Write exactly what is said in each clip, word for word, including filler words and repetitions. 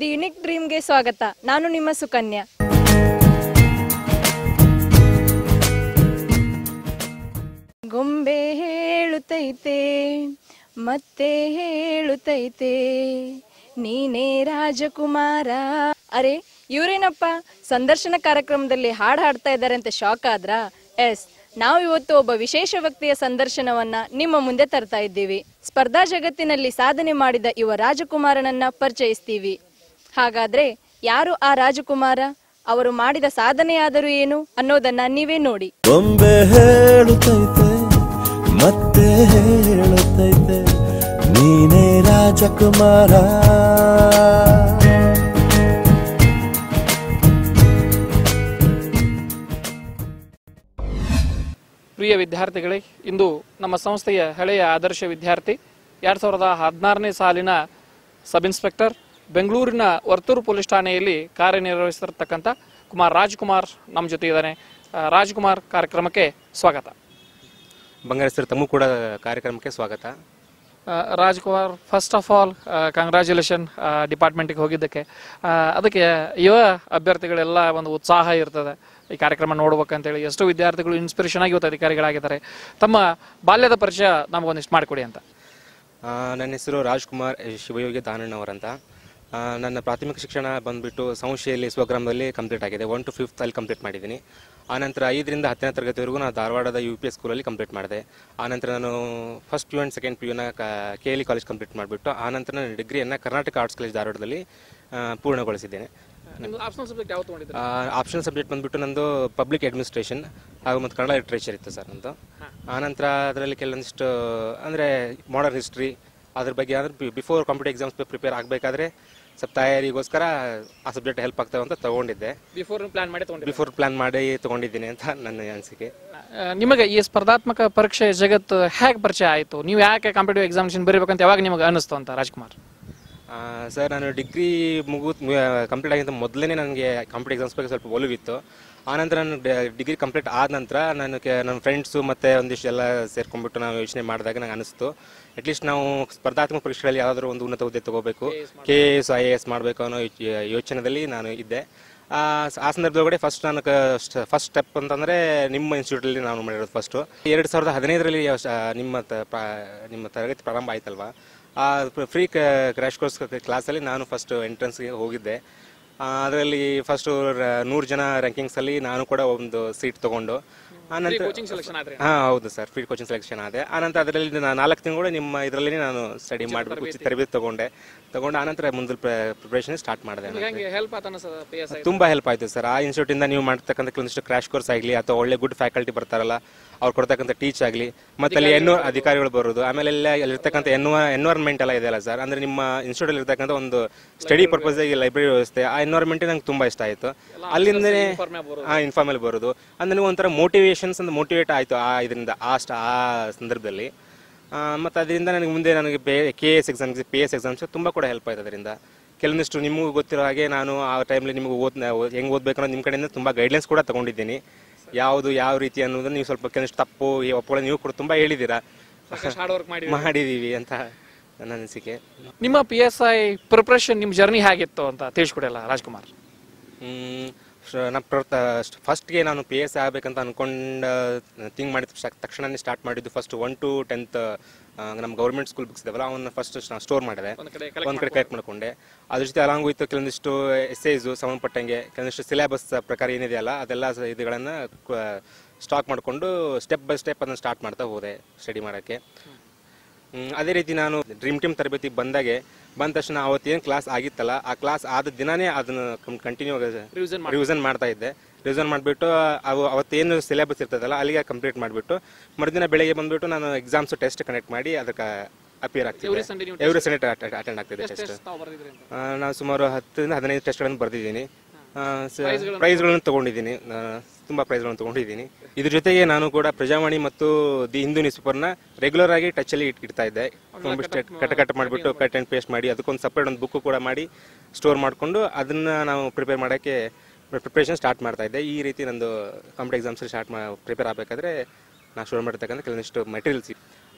The unique ಡ್ರೀಮ್ಗೆ ಸ್ವಾಗತ. ನಾನು ನಿಮ್ಮ ಸುಕನ್ಯಾ. ಗೊಂಬೆ ಹೇಳುತ್ತೈತೆ ಮತ್ತೆ ಹೇಳುತ್ತೈತೆ ನೀನೇ ರಾಜಕುಮಾರ. ಅರೆ ಇವರೇನಪ್ಪ ಸಂದರ್ಶನ ಕಾರ್ಯಕ್ರಮದಲ್ಲಿ ಹಾಡು ಹಾಡ್ತಾ ಇದ್ದಾರೆ ಅಂತ ಶಾಕ್ ಆದ್ರಾ? ಎಸ್, ನಾವು ಇವತ್ತು ಒಬ್ಬ ವಿಶೇಷ ವ್ಯಕ್ತಿಯ ಸಂದರ್ಶನವನ್ನ ನಿಮ್ಮ ಮುಂದೆ ತರ್ತಾ ಇದ್ದೀವಿ. ಸ್ಪರ್ಧಾ ಜಗತ್ತಿನಲ್ಲಿ ಸಾಧನೆ ಮಾಡಿದ ಯುವ ರಾಜಕುಮಾರನನ್ನ ಪರಿಚಯಿಸ್ತೀವಿ. ಹಾಗಾದ್ರೆ ಯಾರು ಆ ರಾಜಕುಮಾರ, ಅವರು ಮಾಡಿದ ಸಾಧನೆಯಾದರೂ ಏನು ಅನ್ನೋದನ್ನ ನೀವೇ ನೋಡಿ. ಗೊಂಬೆ ಹೇಳುತ್ತೈತೆ ಮತ್ತೆ ಹೇಳುತ್ತೈತೆ ನೀನೇ ರಾಜಕುಮಾರ. ಪ್ರಿಯ ವಿದ್ಯಾರ್ಥಿಗಳೇ, ಇಂದು ನಮ್ಮ ಸಂಸ್ಥೆಯ ಹಳೆಯ ಆದರ್ಶ ವಿದ್ಯಾರ್ಥಿ, ಎರಡು ಸಾವಿರದ ಹದಿನಾರನೇ ಸಾಲಿನ ಸಬ್ ಇನ್ಸ್ಪೆಕ್ಟರ್, ಬೆಂಗಳೂರಿನ ವರ್ತೂರು ಪೊಲೀಸ್ ಠಾಣೆಯಲ್ಲಿ ಕಾರ್ಯನಿರ್ವಹಿಸಿರ್ತಕ್ಕಂಥ ಕುಮಾರ್ ರಾಜ್ಕುಮಾರ್ ನಮ್ಮ ಜೊತೆ ಇದ್ದಾನೆ. ರಾಜ್ಕುಮಾರ್, ಕಾರ್ಯಕ್ರಮಕ್ಕೆ ಸ್ವಾಗತ. ಬಂಗಾರಸರು ತಮಗೂ ಕೂಡ ಕಾರ್ಯಕ್ರಮಕ್ಕೆ ಸ್ವಾಗತ. Rajkumar, first of all congratulation ಡಿಪಾರ್ಟ್ಮೆಂಟಿಗೆ ಹೋಗಿದ್ದಕ್ಕೆ. ಅದಕ್ಕೆ ಯುವ ಅಭ್ಯರ್ಥಿಗಳೆಲ್ಲ ಒಂದು ಉತ್ಸಾಹ ಇರ್ತದೆ ಈ ಕಾರ್ಯಕ್ರಮ ನೋಡ್ಬೇಕಂತೇಳಿ. ಎಷ್ಟೋ ವಿದ್ಯಾರ್ಥಿಗಳು ಇನ್ಸ್ಪಿರೇಷನ್ ಆಗಿ ಇವತ್ತು ಅಧಿಕಾರಿಗಳಾಗಿದ್ದಾರೆ. ತಮ್ಮ ಬಾಲ್ಯದ ಪರಿಚಯ ನಮಗೊಂದಿಷ್ಟು ಮಾಡಿಕೊಡಿ ಅಂತ. ನನ್ನ ಹೆಸರು ರಾಜ್ಕುಮಾರ್ ಶಿವಯೋಗಿ ತಾನಣ್ಣವರಂತ. ನನ್ನ ಪ್ರಾಥಮಿಕ ಶಿಕ್ಷಣ ಬಂದುಬಿಟ್ಟು ಸಂಶೆಯಲ್ಲಿ ಸ್ವಗ್ರಾಮದಲ್ಲಿ ಕಂಪ್ಲೀಟ್ ಆಗಿದೆ. ಒನ್ ಟು ಫಿಫ್ತ್ ಅಲ್ಲಿ ಕಂಪ್ಲೀಟ್ ಮಾಡಿದ್ದೀನಿ. ಆನಂತರ ಐದರಿಂದ ಹತ್ತನೇ ತರಗತಿವರೆಗೂ ನಾನು ಧಾರವಾಡದ ಯು ಪಿ ಎಸ್ ಸ್ಕೂಲಲ್ಲಿ ಕಂಪ್ಲೀಟ್ ಮಾಡಿದೆ. ಆನಂತರ ನಾನು first P U and second P ಯುನ K L E college complete ಮಾಡಿಬಿಟ್ಟು ಆನಂತರ ನಾನು ಡಿಗ್ರಿಯನ್ನು ಕರ್ನಾಟಕ ಆರ್ಟ್ಸ್ ಕಾಲೇಜ್ ಧಾರವಾಡದಲ್ಲಿ ಪೂರ್ಣಗೊಳಿಸಿದ್ದೇನೆ. ಆಪ್ಷನಲ್ ಸಬ್ಜೆಕ್ಟ್ ಬಂದ್ಬಿಟ್ಟು ನಂದು ಪಬ್ಲಿಕ್ ಅಡ್ಮಿನಿಸ್ಟ್ರೇಷನ್ ಹಾಗೂ ಮತ್ತು ಕನ್ನಡ ಲಿಟ್ರೇಚರ್ ಇತ್ತು ಸರ್ ನಂದು. ಆನಂತರ ಅದರಲ್ಲಿ ಕೆಲವೊಂದಿಷ್ಟು ಅಂದರೆ ಮಾಡರ್ನ್ ಹಿಸ್ಟ್ರಿ ಅದ್ರ ಬಗ್ಗೆ, ಅಂದರೆ ಬಿಫೋರ್ ಕಾಂಪಿಟೇಟಿವ್ ಎಕ್ಸಾಮ್ಸ್ ಪ್ರಿಪೇರ್ ಆಗಬೇಕಾದ್ರೆ ಸ್ವಲ್ಪ ತಯಾರಿಗೋಸ್ಕರ ಆ ಸಬ್ಜೆಕ್ಟ್ ಹೆಲ್ಪ್ ಆಗ್ತಾವೆ ಅಂತ ತಗೊಂಡಿದ್ದೆ. ಬಿಫೋರ್ ಪ್ಲಾನ್ ಮಾಡಿ ಬಿಫೋರ್ ಪ್ಲಾನ್ ಮಾಡಿ ತೊಗೊಂಡಿದ್ದೀನಿ ಅಂತ ನನ್ನ ಅನಿಸಿಕೆ. ನಿಮಗೆ ಈ ಸ್ಪರ್ಧಾತ್ಮಕ ಪರೀಕ್ಷೆ ಜಗತ್ತು ಹೇಗೆ ಪರಿಚಯ ಆಯಿತು? ನೀವು ಯಾಕೆ ಕಾಂಪಿಟೇಟಿವ್ ಎಕ್ಸಾಮಿನೇಷನ್ ಬರೀಬೇಕಂತ ಯಾವಾಗ ನಿಮಗೆ ಅನ್ನಿಸ್ತು ಅಂತ ರಾಜ್ಕುಮಾರ್? ಸರ್, ನಾನು ಡಿಗ್ರಿ ಮುಗಿದು ಕಂಪ್ಲೀಟ್ ಆಗಿದ್ದ ಮೊದಲೇ ನನಗೆ ಕಾಂಪಿಟೇಟಿವ್ ಎಕ್ಸಾಮ್ಸ್ ಬಗ್ಗೆ ಸ್ವಲ್ಪ ಒಲವಿತ್ತು. ಆನಂತರ ನಾನು ಡಿಗ್ರಿ ಕಂಪ್ಲೀಟ್ ಆದ ನಂತರ ನಾನು ನನ್ನ ಫ್ರೆಂಡ್ಸು ಮತ್ತು ಒಂದಿಷ್ಟು ಎಲ್ಲ ಸೇರ್ಕೊಂಡ್ಬಿಟ್ಟು ನಾವು ಯೋಚನೆ ಮಾಡಿದಾಗ ನನಗೆ ಅನಿಸ್ತು, ಅಟ್ಲೀಸ್ಟ್ ನಾವು ಸ್ಪರ್ಧಾತ್ಮಕ ಪರೀಕ್ಷೆಗಳಲ್ಲಿ ಯಾವುದಾದ್ರೂ ಒಂದು ಉನ್ನತ ಹುದ್ದೆ ತೊಗೋಬೇಕು, K A S I A S ಮಾಡಬೇಕು ಅನ್ನೋ ಯೋಚನೆಯಲ್ಲಿ ನಾನು ಇದ್ದೆ. ಆ ಸಂದರ್ಭದೊಳಗಡೆ ಫಸ್ಟ್ ನಾನು ಫಸ್ಟ್ ಸ್ಟೆಪ್ ಅಂತಂದರೆ ನಿಮ್ಮ ಇನ್ಸ್ಟಿಟ್ಯೂಟಲ್ಲಿ ನಾನು ಮಾಡಿರೋದು ಫಸ್ಟು. ಎರಡು ಸಾವಿರದ ಹದಿನೈದರಲ್ಲಿ ನಿಮ್ಮ ನಿಮ್ಮ ತರಗತಿ ಪ್ರಾರಂಭ ಆಯ್ತಲ್ವ, ಆ ಫ್ರೀ ಕ್ರ್ಯಾಶ್ ಕೋರ್ಸ್ ಕ್ಲಾಸಲ್ಲಿ ನಾನು ಫಸ್ಟ್ ಎಂಟ್ರೆನ್ಸ್ಗೆ ಹೋಗಿದ್ದೆ. ಅದರಲ್ಲಿ ಫಸ್ಟು ನೂರು ಜನ ರ್ಯಾಂಕಿಂಗ್ಸಲ್ಲಿ ನಾನು ಕೂಡ ಒಂದು ಸೀಟ್ ತೊಗೊಂಡು ಆನಂತರ ಹಾಂ ಹೌದು ಸರ್, ಫ್ರೀ ಕೋಚಿಂಗ್ ಸೆಲೆಕ್ಷನ್ ಆದೆ. ಆನಂತರ ಅದರಲ್ಲಿ ನಾಲ್ಕು ತಿಂಗಳು ನಿಮ್ಮ ಇದರಲ್ಲಿ ನಾನು ಸ್ಟಡಿ ಮಾಡಬೇಕು, ಉಚಿತ ತರಬೇತಿ ತೊಗೊಂಡೆ ತೊಗೊಂಡು ಆನಂತರ ಮುಂದೆ ಪ್ರಿಪ್ರೇಷನ್ ಸ್ಟಾರ್ಟ್ ಮಾಡಿದೆ. ತುಂಬ ಹೆಲ್ಪ್ ಆಯಿತು ಸರ್. ಆ ಇನ್ಸ್ಟಿಟ್ಯೂಟಿಂದ ನೀವು ಮಾಡ್ತಕ್ಕಂಥ ಕೆಲವೊಂದಿಷ್ಟು ಕ್ರ್ಯಾಶ್ ಕೋರ್ಸ್ ಆಗಲಿ ಅಥವಾ ಒಳ್ಳೆ ಗುಡ್ ಫ್ಯಾಕಲ್ಟಿ ಬರ್ತಾರಲ್ಲ ಅವ್ರು ಕೊಡ್ತಕ್ಕಂಥ ಟೀಚ್ ಆಗಲಿ, ಮತ್ತೆ ಅಲ್ಲಿ ಎನ್ವ ಅಧಿಕಾರಿಗಳು ಬರೋದು, ಆಮೇಲೆ ಎಲ್ಲ ಅಲ್ಲಿರ್ತಕ್ಕಂಥ ಎನ್ವ ಎನ್ವೈರ್ಮೆಂಟ್ ಎಲ್ಲ ಇದೆಯಲ್ಲ ಸರ್, ಅಂದರೆ ನಿಮ್ಮ ಇನ್ಸ್ಟಿಟ್ಯೂಟಲ್ಲಿ ಇರ್ತಕ್ಕಂಥ ಒಂದು ಸ್ಟಡಿ ಪರ್ಪಸಾಗಿ ಲೈಬ್ರರಿ ವ್ಯವಸ್ಥೆ, ಆ ಎನ್ವೈರ್ಮೆಂಟೇ ನಂಗೆ ತುಂಬ ಇಷ್ಟ ಆಯಿತು. ಅಲ್ಲಿಂದನೇ ಆ ಇನ್ಫಾರ್ಮಲ್ಲಿ ಬರೋದು ಅಂದರೆ ಒಂಥರ ಮೋಟಿವೇಶನ್ಸ್ ಅಂತ ಮೋಟಿವೇಟ್ ಆಯಿತು ಆ ಇದರಿಂದ ಆ ಸ್ಟ ಆ ಸಂದರ್ಭದಲ್ಲಿ. ಮತ್ತು ಅದರಿಂದ ನನಗೆ ಮುಂದೆ ನನಗೆ ಬೇ K S exams P S exams ತುಂಬ ಕೂಡ ಹೆಲ್ಪ್ ಆಯಿತು. ಅದರಿಂದ ಕೆಲವೊಂದಿಷ್ಟು ನಿಮಗೂ ಗೊತ್ತಿರೋ ಹಾಗೆ ನಾನು ಆ ಟೈಮಲ್ಲಿ ನಿಮಗೆ ಓದ್ ಹೆಂಗೆ ಓದಬೇಕು ಅನ್ನೋದು ನಿಮ್ಮ ಕಡೆಯಿಂದ ತುಂಬ ಗೈಡ್ಲೈನ್ಸ್ ಕೂಡ ತೊಗೊಂಡಿದ್ದೀನಿ, ಯಾವುದು ಯಾವ ರೀತಿ ಅನ್ನೋದನ್ನು ನೀವು ಸ್ವಲ್ಪ ಕೆಲವಷ್ಟು ತಪ್ಪು ಒಪ್ಪೊಳ್ಳೆ ನೀವು ಕೂಡ ತುಂಬ ಹೇಳಿದ್ದೀರಾ, ಮಾಡಿದ್ದೀವಿ ಅಂತ ನನ್ನ ಅನಿಸಿಕೆ. ನಿಮ್ಮ ಪಿ ಎಸ್ ಐ ಪ್ರಿಪ್ರೇಷನ್ ನಿಮ್ಮ ಜರ್ನಿ ಹೇಗಿತ್ತು ಅಂತ ತಿಳಿಸ್ಕೊಡಲ್ಲ ರಾಜ್ಕುಮಾರ್? ನಮ್ಮ ಫಸ್ಟ್ಗೆ ನಾನು ಪಿ ಎಸ್ ಐ ಆಗಬೇಕಂತ ಅಂದ್ಕೊಂಡು ಥಿಂಕ್ ಮಾಡಿದ ತಕ್ಷಣನೇ ಸ್ಟಾರ್ಟ್ ಮಾಡಿದ್ದು ಫಸ್ಟ್ ಒನ್ ಟು ಟೆಂತ್ ನಮ್ಮ ಗೌರ್ಮೆಂಟ್ ಸ್ಕೂಲ್ ಬುಕ್ಸ್ ಇದಾವಲ್ಲ ಅವನ್ನ ಫಸ್ಟ್ ನಾನು ಸ್ಟೋರ್ ಮಾಡಿದೆ, ಒಂದು ಕಡೆ ಕಲೆಕ್ಟ್ ಮಾಡ್ಕೊಂಡೆ. ಅದ್ರ ಜೊತೆ ಅಲಾಂಗ್ ಹೋಯ್ತು ಕೆಲವೊಂದಿಷ್ಟು ಎಸ್ಸೇಸು ಸಂಬಂಧಪಟ್ಟಂಗೆ ಕೆಲವೊಂದಿಷ್ಟು ಸಿಲೆಬಸ್ ಪ್ರಕಾರ ಏನಿದೆಯಲ್ಲ ಅದೆಲ್ಲ ಇದುಗಳನ್ನು ಸ್ಟಾಕ್ ಮಾಡಿಕೊಂಡು ಸ್ಟೆಪ್ ಬೈ ಸ್ಟೆಪ್ ಅದನ್ನು ಸ್ಟಾರ್ಟ್ ಮಾಡ್ತಾ ಹೋದೆ ಸ್ಟಡಿ ಮಾಡೋಕ್ಕೆ. ಅದೇ ರೀತಿ ನಾನು ಡ್ರೀಮ್ ಟೀಮ್ ತರಬೇತಿಗೆ ಬಂದಾಗೆ ಬಂದ ತಕ್ಷಣ ಅವತ್ತೇನು ಕ್ಲಾಸ್ ಆಗಿತ್ತಲ್ಲ ಆ ಕ್ಲಾಸ್ ಆದ ದಿನವೇ ಅದನ್ನು ಕಂಟಿನ್ಯೂ ರಿವಿಸನ್ ಮಾಡ್ತಾ ಇದ್ದೆ. ರಿವಿಸನ್ ಮಾಡಿಬಿಟ್ಟು ಅವು ಅವತ್ತೇನು ಸಿಲೆಬಸ್ ಇರ್ತದಲ್ಲ ಅಲ್ಲಿಗೆ ಕಂಪ್ಲೀಟ್ ಮಾಡಿಬಿಟ್ಟು ಮರುದಿನ ಬೆಳಗ್ಗೆ ಬಂದುಬಿಟ್ಟು ನಾನು ಎಕ್ಸಾಮ್ಸ್ ಟೆಸ್ಟ್ ಕನೆಕ್ಟ್ ಮಾಡಿ ಅದಕ್ಕೆ ಅಪಿಯರ್ ಆಗ್ತಿದ್ದೆ. ಎವ್ರಿ ಸಂಡೇ ಅಟೆಂಡ್ ಆಗ್ತಿದ್ದೆ ಟೆಸ್ಟ್. ನಾನು ಸುಮಾರು ಹತ್ತರಿಂದ ಹದಿನೈದು ಟೆಸ್ಟ್ಗಳನ್ನು ಬರೆದಿದ್ದೀನಿ, ಪ್ರೈಸ್ಗಳನ್ನು ತೊಗೊಂಡಿದ್ದೀನಿ, ತುಂಬ ಪ್ರೈಸ್ಗಳನ್ನು ತೊಗೊಂಡಿದ್ದೀನಿ. ಇದ್ರ ಜೊತೆಗೆ ನಾನು ಕೂಡ ಪ್ರಜಾವಾಣಿ ಮತ್ತು ದಿ ಹಿಂದೂ ನ್ಯೂಸ್ ಪೇಪರ್ನ ರೆಗ್ಯುಲರ್ ಆಗಿ ಟಚಲ್ಲಿ ಇಟ್ಕಿಡ್ತಾ ಇದ್ದೆ. ಕಟ್ ಕಟ್ ಮಾಡಿಬಿಟ್ಟು ಕಟ್ ಆ್ಯಂಡ್ ಪೇಸ್ಟ್ ಮಾಡಿ ಅದಕ್ಕೊಂದು ಸಪ್ರೇಟ್ ಒಂದು ಬುಕ್ಕು ಕೂಡ ಮಾಡಿ ಸ್ಟೋರ್ ಮಾಡಿಕೊಂಡು ಅದನ್ನು ನಾವು ಪ್ರಿಪೇರ್ ಮಾಡೋಕ್ಕೆ ಪ್ರಿಪ್ರೇಷನ್ ಸ್ಟಾರ್ಟ್ ಮಾಡ್ತಾ ಇದ್ದೆ. ಈ ರೀತಿ ನಂದು ಕಾಂಪಿಟೇಟಿವ್ ಎಕ್ಸಾಮ್ಸ್ ಸ್ಟಾರ್ಟ್ ಮಾ ಪ್ರಿಪೇರ್ ಆಗಬೇಕಾದ್ರೆ ನಾನು ಸ್ಟೋರ್ ಮಾಡಿರ್ತಕ್ಕಂಥ ಕೆಲವೊಂದಿಷ್ಟು ಮೆಟೀರಿಯಲ್ಸ್.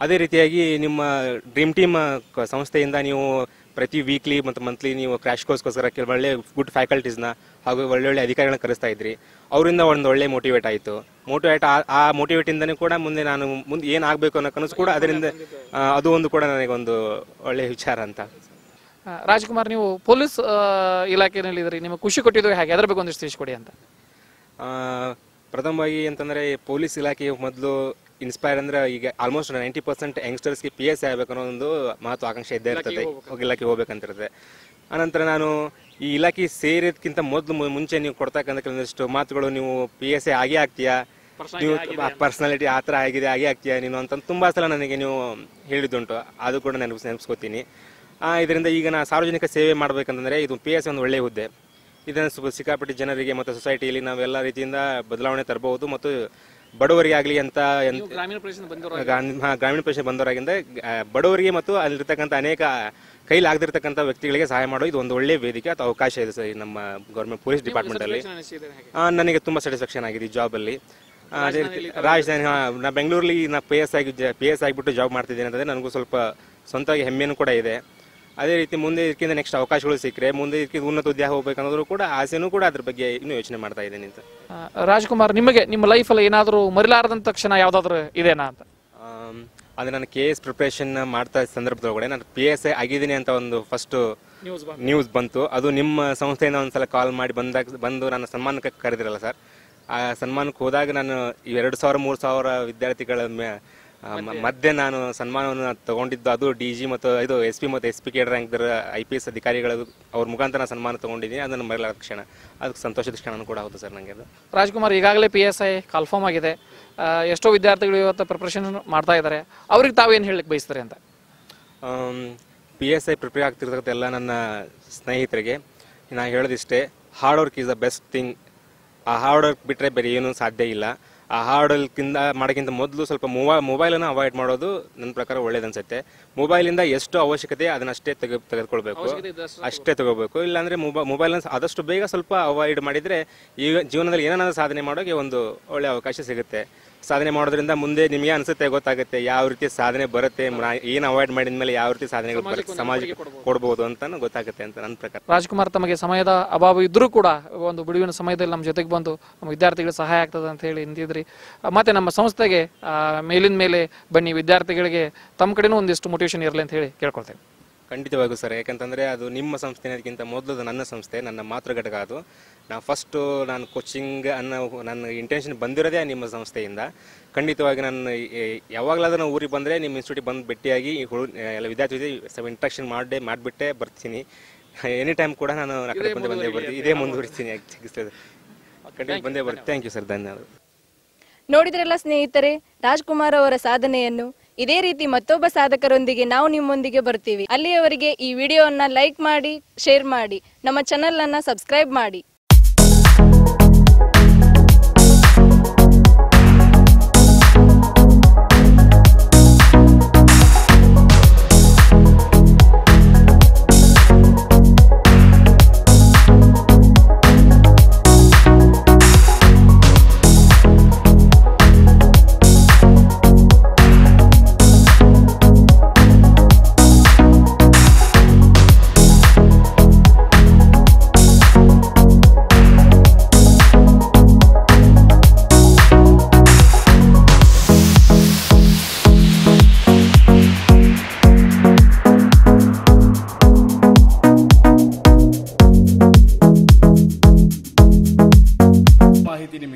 ಅದೇ ರೀತಿಯಾಗಿ ನಿಮ್ಮ ಡ್ರೀಮ್ ಟೀಮ್ ಸಂಸ್ಥೆಯಿಂದ ನೀವು ಪ್ರತಿ ವೀಕ್ಲಿ ಮತ್ತು ಮಂತ್ಲಿ ನೀವು ಕ್ರ್ಯಾಶ್ ಕೋರ್ಸ್ಗೋಸ್ಕರ ಕೆಲವು ಒಳ್ಳೆ ಗುಡ್ ಫ್ಯಾಕಲ್ಟೀಸ್ನ ಹಾಗೂ ಒಳ್ಳೊಳ್ಳೆ ಅಧಿಕಾರಿಗಳನ್ನ ಕರೆಸ್ತಾ ಇದ್ರಿ. ಅವರಿಂದ ಒಂದು ಒಳ್ಳೆ ಮೋಟಿವೇಟ್ ಆಯಿತು. ಮೋಟಿವೇಟ್ ಆ ಮೋಟಿವೇಟಿಂದನೇ ಕೂಡ ಮುಂದೆ ನಾನು ಮುಂದೆ ಏನಾಗಬೇಕು ಅನ್ನೋ ಕನಸು ಕೂಡ ಅದರಿಂದ ಅದು ಒಂದು ಕೂಡ ನನಗೊಂದು ಒಳ್ಳೆಯ ವಿಚಾರ ಅಂತ. ರಾಜ್ಕುಮಾರ್, ನೀವು ಪೊಲೀಸ್ ಇಲಾಖೆಯಲ್ಲಿ ಇದ್ರಿ, ನಿಮಗೆ ಖುಷಿ ಕೊಟ್ಟಿದ್ದು ಹೇಗೆ, ಅದರ ಬಗ್ಗೆ ಒಂದಿಷ್ಟು ತಿಳಿಸ್ಕೊಡಿ ಅಂತ. ಪ್ರಥಮವಾಗಿ ಅಂತಂದರೆ ಪೊಲೀಸ್ ಇಲಾಖೆ ಮೊದಲು ಇನ್ಸ್ಪೈರ್ ಅಂದ್ರೆ ಈಗ ಆಲ್ಮೋಸ್ಟ್ ನೈಂಟಿ ಪರ್ಸೆಂಟ್ ಯಂಗ್ಸ್ಟರ್ಸ್ಗೆ ಪಿ ಎಸ್ ಐ ಆಗಬೇಕು ಅನ್ನೋ ಒಂದು ಮಹತ್ವಾಕಾಂಕ್ಷೆ ಇದ್ದೇ ಇರ್ತದೆ, ಇಲಾಖೆ ಹೋಗ್ಬೇಕಂತಿರ್ತದೆ. ಆನಂತರ ನಾನು ಈ ಇಲಾಖೆ ಸೇರಿದಕ್ಕಿಂತ ಮೊದಲು ಮುಂಚೆ ನೀವು ಕೊಡ್ತಕ್ಕಂಥ ಕೆಲವೊಂದಿಷ್ಟು ಮಾತುಗಳು, ನೀವು ಪಿ ಎಸ್ ಐ ಆಗೇ ಆಗ್ತೀಯಾ, ನೀವು ಪರ್ಸನಾಲಿಟಿ ಆ ಥರ ಆಗಿದೆ ಆಗೇ ಆಗ್ತೀಯಾ ನೀನು ಅಂತ ತುಂಬ ಸಲ ನನಗೆ ನೀವು ಹೇಳಿದ್ದುಂಟು. ಅದು ಕೂಡ ನಾನು ನೆನಪಿಸ್ಕೋತೀನಿ. ಇದರಿಂದ ಈಗ ನಾನು ಸಾರ್ವಜನಿಕ ಸೇವೆ ಮಾಡಬೇಕಂತಂದರೆ ಇದು ಪಿ ಎಸ್ ಐ ಒಂದು ಒಳ್ಳೆಯ ಹುದ್ದೆ. ಇದನ್ನು ಸಿಕ್ಕಾಪಟ್ಟೆ ಜನರಿಗೆ ಮತ್ತು ಸೊಸೈಟಿಯಲ್ಲಿ ನಾವೆಲ್ಲ ರೀತಿಯಿಂದ ಬದಲಾವಣೆ ತರಬಹುದು ಮತ್ತು ಬಡವರಿಗೆ ಆಗಲಿ ಅಂತ ಗ್ರಾಮೀಣ ಪ್ರದೇಶ ಬಂದವರಾಗಿಂದ ಬಡವರಿಗೆ ಮತ್ತು ಅಲ್ಲಿರ್ತಕ್ಕಂಥ ಅನೇಕ ಕೈಲಿ ಆಗದಿರ್ತಕ್ಕಂಥ ವ್ಯಕ್ತಿಗಳಿಗೆ ಸಹಾಯ ಮಾಡೋ ಇದು ಒಂದು ಒಳ್ಳೆ ವೇದಿಕೆ ಅಥವಾ ಅವಕಾಶ ಇದೆ ಸರ್ ನಮ್ಮ ಗೌರ್ಮೆಂಟ್ ಪೊಲೀಸ್ ಡಿಪಾರ್ಟ್ಮೆಂಟ್ ಅಲ್ಲಿ. ನನಗೆ ತುಂಬ ಸ್ಯಾಟಿಸ್ಫ್ಯಾಕ್ಷನ್ ಆಗಿದೆ ಈ ಜಾಬಲ್ಲಿ. ಅದೇ ರೀತಿ ರಾಜಧಾನಿ ನಾ ಬೆಂಗಳೂರಲ್ಲಿ ನಾ ಪಿ ಎಸ್ ಆಗಿ ಪಿ ಎಸ್ ಆಗಿಬಿಟ್ಟು ಜಾಬ್ ಮಾಡ್ತಿದ್ದೀನಿ ಅಂತಂದರೆ ನನಗೂ ಸ್ವಲ್ಪ ಸ್ವಂತವಾಗಿ ಹೆಮ್ಮೆನೂ ಕೂಡ ಇದೆ. ಅದೇ ರೀತಿ ಮುಂದೆ ಇದಕ್ಕಿಂತ ನೆಕ್ಸ್ಟ್ ಅವಕಾಶಗಳು ಸಿಕ್ಕರೆ ಮುಂದೆ ಇದಕ್ಕಿಂತ ಉನ್ನತ ಉದ್ಯೋಗ ಹೋಗ್ಬೇಕನ್ನೋದ್ರು ಕೂಡ ಆಸೆನೂ ಕೂಡ ಅದ್ರ ಬಗ್ಗೆ ಇನ್ನೂ ಯೋಚನೆ ಮಾಡ್ತಾ ಇದ್ದೀನಿ ಅಂತ. ರಾಜ್ಕುಮಾರ್, ನಿಮಗೆ ನಿಮ್ಮ ಲೈಫಲ್ಲಿ ಏನಾದರೂ ಮರಿಲಾರದಂತ ಕ್ಷಣ ಯಾವುದಾದ್ರೂ ಇದೇನಾ ಅಂತ? ಅಂದರೆ ನಾನು ಕೆ ಎಸ್ ಪ್ರಿಪ್ರೇಷನ್ ಮಾಡ್ತಾ ಸಂದರ್ಭದೊಳಗಡೆ ನಾನು ಪಿ ಎಸ್ ಐ ಆಗಿದ್ದೀನಿ ಅಂತ ಒಂದು ಫಸ್ಟು ನ್ಯೂಸ್ ಬಂತು. ಅದು ನಿಮ್ಮ ಸಂಸ್ಥೆಯಿಂದ ಒಂದ್ಸಲ ಕಾಲ್ ಮಾಡಿ ಬಂದಾಗ ಬಂದು ನಾನು ಸನ್ಮಾನಕ್ಕೆ ಕರೆದಿರಲ್ಲ ಸರ್, ಆ ಸನ್ಮಾನಕ್ಕೆ ಹೋದಾಗ ನಾನು ಎರಡು ಸಾವಿರ ಮೂರು ಸಾವಿರ ವಿದ್ಯಾರ್ಥಿಗಳ ಮಧ್ಯೆ ನಾನು ಸನ್ಮಾನವನ್ನು ತಗೊಂಡಿದ್ದು. ಅದು ಡಿ ಜಿ ಮತ್ತು ಇದು ಎಸ್ ಪಿ ಮತ್ತು S P K rank I P S ಅಧಿಕಾರಿಗಳು ಅವ್ರ ಮುಖಾಂತರ ನಾನು ಸನ್ಮಾನ ತಗೊಂಡಿದ್ದೀನಿ. ಅದನ್ನು ಮರಿಲಾರದ ಕ್ಷಣ, ಅದಕ್ಕೆ ಸಂತೋಷದ ಕ್ಷಣ ಕೂಡ ಹೌದು ಸರ್ ನನಗೆ ಅದು. ರಾಜ್ಕುಮಾರ್, ಈಗಾಗಲೇ ಪಿ ಎಸ್ ಐ ಕನ್ಫರ್ಮ್ ಆಗಿದೆ, ಎಷ್ಟೋ ವಿದ್ಯಾರ್ಥಿಗಳು ಇವತ್ತು ಪ್ರಿಪ್ರೇಷನ್ ಮಾಡ್ತಾ ಇದ್ದಾರೆ, ಅವ್ರಿಗೆ ತಾವೇನು ಹೇಳಲಿಕ್ಕೆ ಬಯಸ್ತಾರೆ ಅಂತ? ಪಿ ಎಸ್ ಐ ಪ್ರಿಪೇರ್ ಆಗ್ತಿರ್ತಕ್ಕಂಥ ಎಲ್ಲ ನನ್ನ ಸ್ನೇಹಿತರಿಗೆ ನಾನು ಹೇಳೋದಿಷ್ಟೇ, hard work is the best thing. ಆ ಹಾರ್ಡ್ ವರ್ಕ್ ಬಿಟ್ಟರೆ ಬೇರೆ ಏನೂ ಸಾಧ್ಯ ಇಲ್ಲ. ಆ ಹಾರ್ಡಲ್ಕಿಂತ ಮಾಡೋಕ್ಕಿಂತ ಮೊದಲು ಸ್ವಲ್ಪ ಮೊಬೈ ಮೊಬೈಲನ್ನು ಅವಾಯ್ಡ್ ಮಾಡೋದು ನನ್ನ ಪ್ರಕಾರ ಒಳ್ಳೇದನ್ಸುತ್ತೆ. ಮೊಬೈಲಿಂದ ಎಷ್ಟು ಅವಶ್ಯಕತೆ ಅದನ್ನ ಅಷ್ಟೇ ತೆಗೆ ತೆಗೆದುಕೊಳ್ಬೇಕು ಅಷ್ಟೇ ತಗೋಬೇಕು. ಇಲ್ಲಾಂದರೆ ಮೊಬೈ ಮೊಬೈಲನ್ನು ಆದಷ್ಟು ಬೇಗ ಸ್ವಲ್ಪ ಅವಾಯ್ಡ್ ಮಾಡಿದರೆ ಈಗ ಜೀವನದಲ್ಲಿ ಏನಾದರೂ ಸಾಧನೆ ಮಾಡೋಕ್ಕೆ ಒಂದು ಒಳ್ಳೆಯ ಅವಕಾಶ ಸಿಗುತ್ತೆ. ಸಾಧನೆ ಮಾಡೋದ್ರಿಂದ ಮುಂದೆ ನಿಮಗೆ ಅನಿಸುತ್ತೆ, ಗೊತ್ತಾಗುತ್ತೆ ಯಾವ ರೀತಿ ಸಾಧನೆ ಬರುತ್ತೆ, ಏನು ಅವಾಯ್ಡ್ ಮಾಡಿದ ಮೇಲೆ ಯಾವ ರೀತಿ ಸಾಧನೆಗಳು ಬರುತ್ತೆ, ಸಮಾಜಕ್ಕೆ ಕೊಡ್ಬೋದು ಅಂತ ಗೊತ್ತಾಗುತ್ತೆ ಅಂತ ನನ್ನ ಪ್ರಕಾರ. ರಾಜ್ಕುಮಾರ್, ತಮಗೆ ಸಮಯದ ಅಭಾವ ಇದ್ರೂ ಕೂಡ ಒಂದು ಬಿಡುವಿನ ಸಮಯದಲ್ಲಿ ನಮ್ಮ ಜೊತೆಗೆ ಬಂದು ನಮ್ಮ ವಿದ್ಯಾರ್ಥಿಗಳಿಗೆ ಸಹಾಯ ಆಗ್ತದೆ ಅಂತ ಹೇಳಿ ನಿಂತಿದ್ರಿ. ಮತ್ತೆ ನಮ್ಮ ಸಂಸ್ಥೆಗೆ ಮೇಲಿನ ಮೇಲೆ ಬನ್ನಿ, ವಿದ್ಯಾರ್ಥಿಗಳಿಗೆ ತಮ್ಮ ಕಡೆನೂ ಒಂದಿಷ್ಟು ಮೋಟಿವೇಶನ್ ಇರಲಿ ಅಂತ ಹೇಳಿ ಕೇಳ್ಕೊಳ್ತೇವೆ. ಖಂಡಿತವಾಗೂ ಸರ್, ಯಾಕಂತಂದರೆ ಅದು ನಿಮ್ಮ ಸಂಸ್ಥೆ ಅನ್ನೋದಕ್ಕಿಂತ ಮೊದಲು ನನ್ನ ಸಂಸ್ಥೆ, ನನ್ನ ಮಾತೃ ಘಟಕ. ಅದು ನಾನು ಫಸ್ಟು ನಾನು ಕೋಚಿಂಗ್ ಅನ್ನೋ ನನ್ನ ಇಂಟೆನ್ಷನ್ ಬಂದಿರೋದೇ ನಿಮ್ಮ ಸಂಸ್ಥೆಯಿಂದ. ಖಂಡಿತವಾಗಿ ನಾನು ಯಾವಾಗಲಾದ್ರೂ ನಾನು ಊರಿಗೆ ಬಂದರೆ ನಿಮ್ಮ ಇನ್ಸ್ಟಿಟ್ಯೂಟಿಗೆ ಬಂದು ಭೇಟಿಯಾಗಿ ಹುಳು ಎಲ್ಲ ವಿದ್ಯಾರ್ಥಿ ಜೊತೆ ಇಂಟ್ರಾಕ್ಷನ್ ಮಾಡೇ ಮಾಡಿಬಿಟ್ಟೇ ಬರ್ತೀನಿ. ಎನಿ ಟೈಮ್ ಕೂಡ ನಾನು ಆ ಕಡೆ ಬಂದೇ ಬಂದೇ ಬರ್ತೀನಿ, ಇದೇ ಮುಂದುವರಿಸ್ತೀನಿ. ಖಂಡಿತ ಬಂದೇ ಬರ್ತೀನಿ. ಥ್ಯಾಂಕ್ ಯು ಸರ್, ಧನ್ಯವಾದ. ನೋಡಿದ್ರಲ್ಲ ಸ್ನೇಹಿತರೆ ರಾಜ್ಕುಮಾರ್ ಅವರ ಸಾಧನೆಯನ್ನು. ಇದೇ ರೀತಿ ಮತ್ತೊಬ್ಬ ಸಾಧಕರೊಂದಿಗೆ ನಾವು ನಿಮ್ಮೊಂದಿಗೆ ಬರ್ತೀವಿ. ಅಲ್ಲಿಯವರೆಗೆ ಈ ವಿಡಿಯೋವನ್ನು ಲೈಕ್ ಮಾಡಿ, ಶೇರ್ ಮಾಡಿ, ನಮ್ಮ ಚಾನೆಲ್ ಅನ್ನು ಸಬ್ಸ್ಕ್ರೈಬ್ ಮಾಡಿ.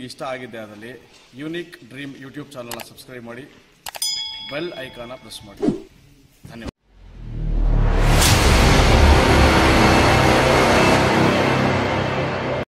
ಇಷ್ಟ ಆಗಿದೆ ಆದಲ್ಲಿ ಯೂನಿಕ್ ಡ್ರೀಮ್ ಯೂಟ್ಯೂಬ್ ಚಾನಲ್ನ ಸಬ್ಸ್ಕ್ರೈಬ್ ಮಾಡಿ, ಬೆಲ್ ಐಕಾನ ಪ್ರೆಸ್ ಮಾಡಿ.